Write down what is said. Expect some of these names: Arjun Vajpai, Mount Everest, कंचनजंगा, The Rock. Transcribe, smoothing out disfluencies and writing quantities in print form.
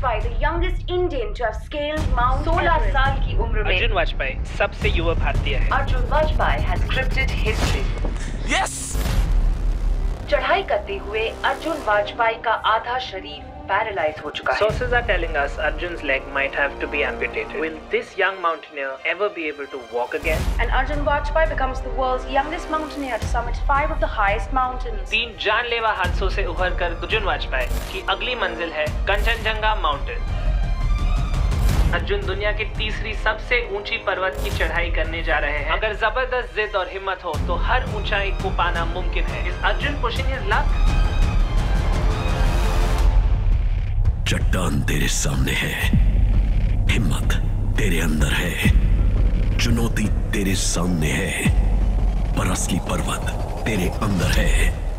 Vajpai, the youngest Indian to have scaled Mount Everest. 16 साल की उम्र में अर्जुन वाजपेयी सबसे युवा भारतीय है. Arjun Vajpai has scripted history. Yes. चढ़ाई करते हुए अर्जुन वाजपेयी का आधा शरीर paralyzed हो चुका है. Sources are telling us Arjun's leg might have to be amputated. Will this young mountaineer ever be able to walk again? And Arjun Vajpai becomes the world's youngest mountaineer to summit 5 of the highest mountains. 3 जानलेवा हादसों से उभरकर अर्जुन वाजपेयी की अगली मंजिल है कंचनजंगा mountain. Arjun दुनिया की तीसरी सबसे ऊंची पर्वत की चढ़ाई करने जा रहे हैं. अगर जबरदस्त जिद और हिम्मत हो तो हर ऊंचाई को पाना मुमकिन है. Is Arjun pushing his luck? चट्टान तेरे सामने है, हिम्मत तेरे अंदर है, चुनौती तेरे सामने है, पर असली पर्वत तेरे अंदर है.